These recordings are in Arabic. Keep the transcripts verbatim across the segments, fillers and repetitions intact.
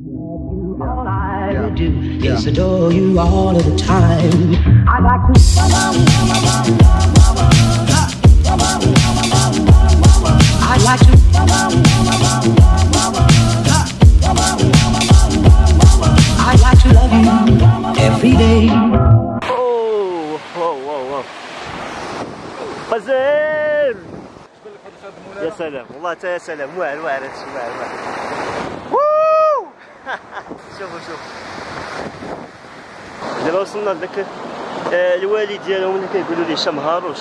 All I do is adore you all of the time. I like to. I like to. I like to love you every day. Oh, whoa, whoa, whoa! Mazir. يا سلام والله تا يا سلام واعر واعر هادشي واعر شوفوا شوفوا دابا وصلنا لذاك الوالد ديالهم اللي كيقولوا ليه شمهاروش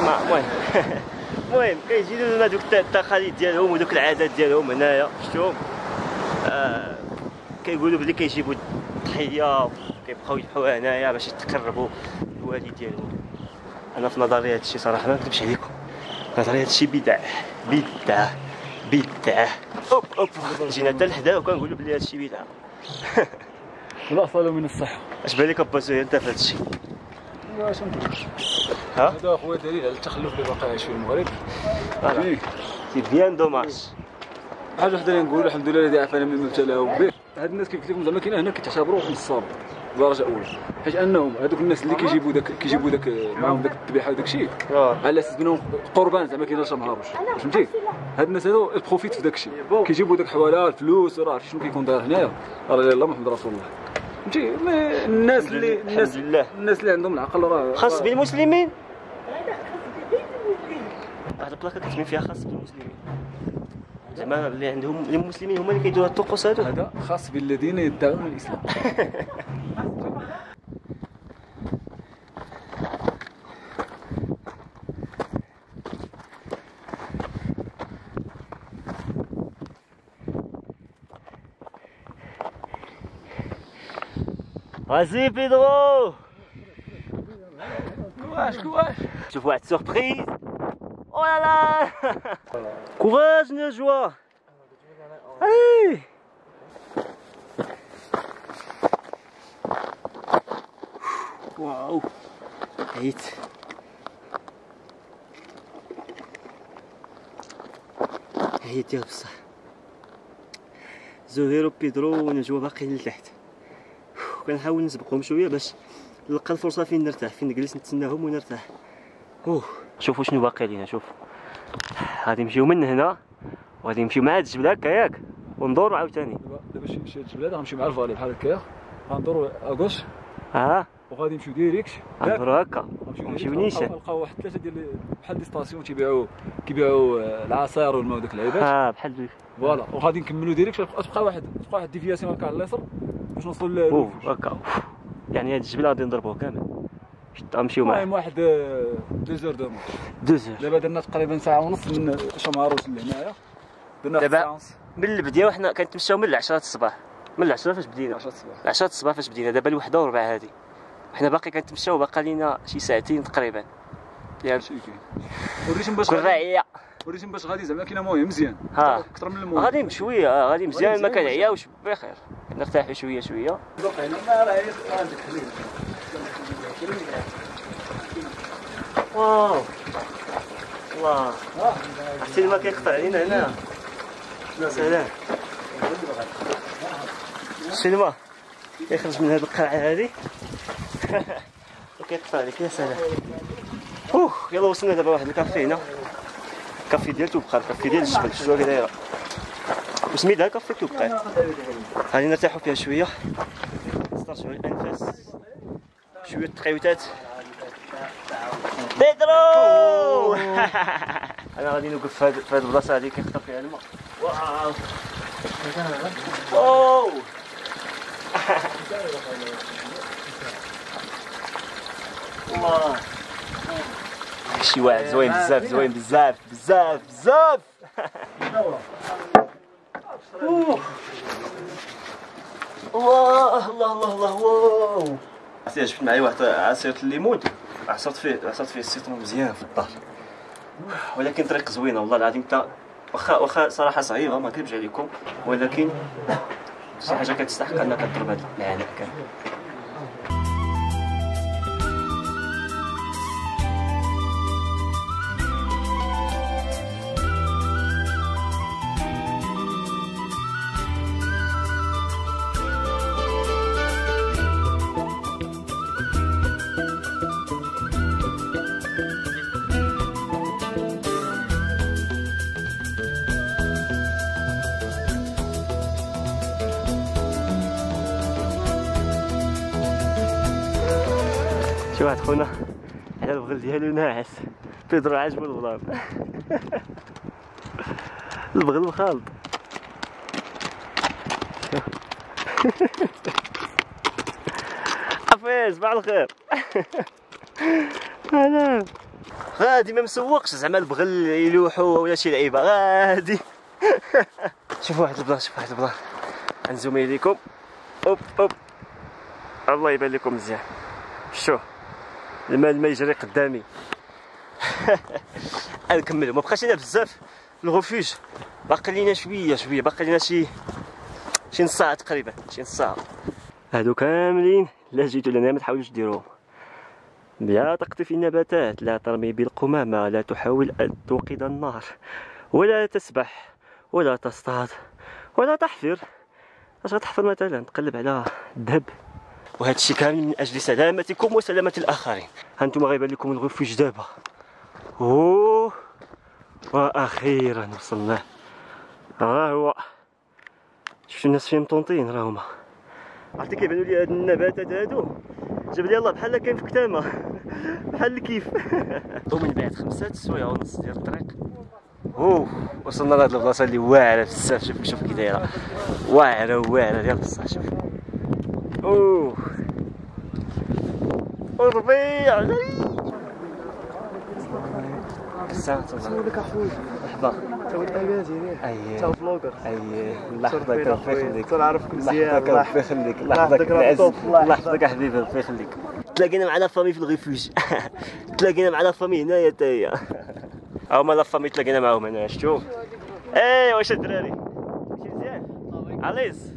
المهم المهم كيجيو لنا دوك التقاليد ديالهم ودوك العادات ديالهم هنايا شفتوهم كيقولوا بلي كيجيبوا الضحيه كيبقاو يضحوا هنايا باش يتقربوا للوالد ديالهم. انا في نظري هادشي صراحه ما نكذبش عليكم كتهضر هادشي بدعه بدعه بدعه اوب اوب جينا حتى لحدا وكنقولوا بلي هادشي بدعه الاصل من الصحه. اش بان لك اباسي انت في هادشي؟ لا اش ندير ها هذا خويا دليل على التخلف اللي باقي عايش في المغرب فيك سي بيان دوماج. حاجه وحده اللي نقول الحمد لله الذي عافانا مما ابتلاه به. هاد الناس كيف قلت لكم زعما كاين هنا كيتعتبروا نصاب درجه اولى حيت انهم هذوك الناس اللي كيجيبوا داك كيجيبوا داك معاهم داك الذبيحه وداك الشيء على اساس انهم قربان زعما كاين شمهاروش فهمتي. هاد الناس هادو بروفيت في داك الشيء كيجيبوا داك حوالا الفلوس وراه شنو كيكون داير هنايا راه لا الله محمد رسول الله فهمتي. الناس اللي الناس الناس اللي عندهم العقل راه خاص بالمسلمين. واحد البلاكه كتبين فيها خاص بالمسلمين زعما اللي عندهم المسلمين هما اللي كيديروا الطقوس هادو. هذا خاص بالذين يدعون الاسلام. Vas-y Pedro. Courage, courage. Je vois être surprise. Oh là là. Courage, ne joie. Allez. Waouh. Vite. هيت يا بصح. زهير وبيدرو ونجوا باقيين لتحت. كنحاول نسبقهم شويه باش نلقى الفرصه فين نرتاح فين نجلس نتسناهم ونرتاح. اوه شوفوا شنو باقي لينا. شوف غادي نمشيو من هنا وغادي نمشيو مع هاد الجبل هكا ياك وندورو عاوتاني دابا شي الجبل هذا غنمشيو مع الفالي بحال هكا غندورو اكوش اه وغادي نمشيو ديريكت غندورو هكا نمشيو نيشان نلقاو واحد ثلاثه ديال بحال دي ستاسيون تيبيعوا كيبيعوا العصير والماء وداك العيبات اه بحال ديك فوالا وغادي نكملو ديريكت تبقى واحد تبقى واحد ديفياسيون هكا على اليسر باش نوصلوا للوف هكا يعني هاد الجبل غادي نضربوه كامل حتى نمشيو معاه. المهم واحد دو زور دو ماتش دو زور دابا درنا تقريبا ساعه ونص من شمهاروش لهنايا درنا دابا من البدايه وحنا كنتمشاو من العشرة الصباح من العشرة فاش بدينا العشرة الصباح العشرة الصباح فاش بدينا دابا الوحدة وربع هادي وحنا باقي كنتمشاو باقي لينا شي ساعتين تقريبا ياك والريتم باش الراعيه والريتم باش غادي زعما كاين مويه مزيان اكثر من المويه غادي بشويه غادي مزيان ما كنعياوش بخير نرتاحوا شويه شويه واو الله حتى الماء كيقطع علينا هنا سلام السينما كيخرج من هذه القرعه هذه وكيقطع عليك يا سلام. اوه يلا وصلنا دابا واحد الكافي هنا الكافي ديال توبقى الكافي ديال الجبل شنو هي دايره وسميتها كافي توبقى. غادي نرتاحوا فيها شويه نسترجعوا الانفاس شويه التقيوتات بيدرو. انا غادي نوقف في هذه البلاصه هذه كيخطف فيها الماء. واو واو الله شي واعر زوين بزاف زوين بزاف بزاف بزاف. الله الله الله الله واو. جبت معايا واحد عصير الليمون عصرت فيه عصرت فيه السيترون مزيان في الدار ولكن طريق زوينه والله العظيم تا واخا واخا صراحه صعيبه ما نكذبش عليكم ولكن شي حاجه كتستحق انك تضرب هذا العناء كامل. شي واحد خونا على البغل ديالو ناعس، بيدرو عاجبو البلان. البغل مخالط. عفاية صباح الخير. انا غادي ما مسوقش زعما البغل يلوحو ولا شي لعيبه غادي. شوفوا واحد البلان، شوفوا واحد البلان غنزوم ليكم. اوب اوب الله يبان لكم مزيان. شوف الماء الماء يجري قدامي. غنكملو ما بقاش لينا بزاف الغوفوج، باقي لينا شويه شويه، باقي لينا شي شي نص ساعه تقريبا، شي نص ساعه. هادو كاملين لا جيتو لهنا ما تحاولوش ديروهم. لا تقطف النباتات، لا ترمي بالقمامه، لا تحاول ان توقد النار، ولا تسبح ولا تصطاد ولا تحفر. اش غتحفر مثلا؟ تقلب على الذهب. وهذا الشيء كامل من اجل سلامتكم وسلامه الاخرين. هانتوما غيبان لكم الغوفوج دابا. اوه واخيرا وصلنا. ها هو شفتوا الناس فين مطونطين، راه هما عرفتي كيبانوا لي هاد النباتات هادو، جاب لي الله بحال كاين في كتامه بحال الكيف. ومن بعد خمسة سوايع ونص ديال الطريق اوه وصلنا لهاد البلاصه اللي واعره بزاف. شوف شوف كي دايره، واعره واعره ديال بصح. شوف اوه الربيع بزاف. تنقولك اخويا لحظه تو الاباز هنا تو فلوغر. اييه الله يحفظك، الله يخليك، كنعرفك مزيان، الله يخليك، الله يحفظك العز، الله يحفظك حبيبي، الله يخليك. تلاقينا مع لا فامي في الغوفوج، تلاقينا مع لا فامي هنايا حتى هي. ها هما لا فامي تلاقينا معاهم هنا، شفتو؟ ايوا واش الدراري ماشي مزيان عليز.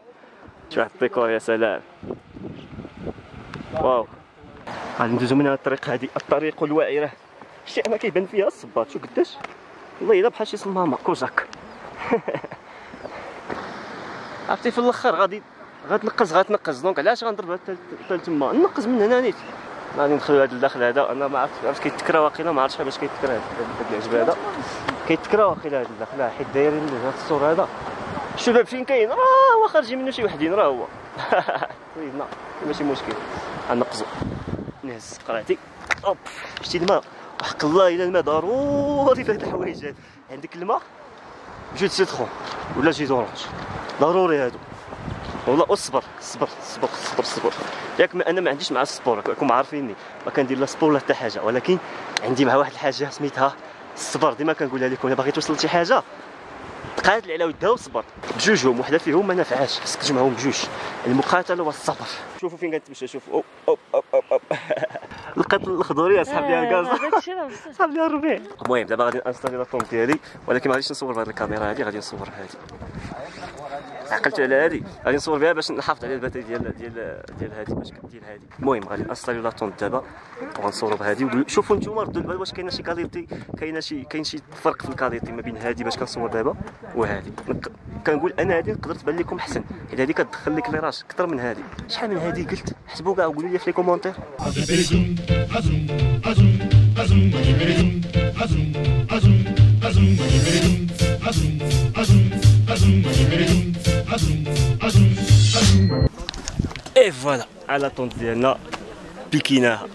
شوف واحد الديكور، يا سلام واو. غادي ندوزو من هذا الطريق، هذه الطريق الوعره. شتي انا كيبان فيها الصباط، شوف قداش والله الا بحال شي صمامه كوزاك. عرفتي في الاخر غادي غتنقز غتنقز دونك علاش غنضرب حتى تما ننقز من هنا نيت. غادي ندخلوا هذا الداخل هذا، انا ما عرفتش علاش كيتكرا، واقيلا ما عرفتش علاش كيتكرا هذا العجب هذا كيتكرا، واقيلا هذا الداخل حيت دايرين هذا السور هذا. الشباب فين كاين؟ راه هو خارجين منه شي وحدين، راه هو سيدنا ماشي مشكل. غنقزو نهز قرعتي اوب. شتي الماء وحق الله الا الماء ضروري في هاد الحوايج هادي. عندك الماء جو سيتخون ولا جي دورونج ضروري هادو والله. اصبر صبر صبر صبر صبر ياك. انا ما عنديش مع السبور، راكم عارفيني ما كندير لا سبور لا حتى حاجه، ولكن عندي مع واحد الحاجه سميتها الصبر. ديما كنقولها لكم، الا باغي توصل لشي حاجه تقاتل على ودها وصبر. بجوجهم وحده فيهم ما نافعاش، خاصك تجمعهم بجوج، المقاتله والصبر. شوفوا فين كنتمشى، شوفوا اوب اوب اوب اوب اوب. لقيت الخضوري يا صاحبي، يا كازا صاحبي يا الربيع. المهم دابا غادي نانستالي لا فوم ديالي، ولكن ما غاديش نصور بهذه الكاميرا هذه، غادي نصور هذه. عقلت على هذه، غادي نصور بها باش نحافظ على الباتري ديال ديال ديال هذه باش كدير هذه. المهم غادي نانستالي لا طونط دابا وغنصوروا بهذه. شوفوا نتوما ردوا البال، واش كاينه شي كاليتي، كاينه شي كاين شي فرق في الكاليتي ما بين هذه باش كنصور دابا وهذه. كنقول انا هذه نقدر تبان لكم احسن، حيت هذه كتدخل لك ليراج اكثر من هذه. شحال من هذه قلت حسبوا كاع وقولوا لي في لي كومونتير. اي فوالا على طونط ديالنا بيكيناها.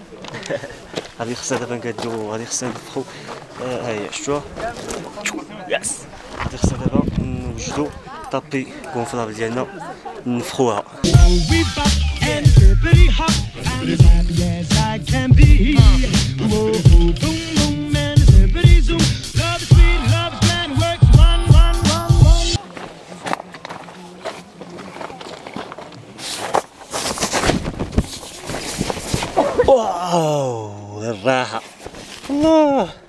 غادي خصنا دابا نكادو، غادي خصنا نطبخو. ها هي شتوها ياس. غادي خصنا دابا نوجدو طابي كونفلابل ديالنا نفخوها. واو الراحة الله.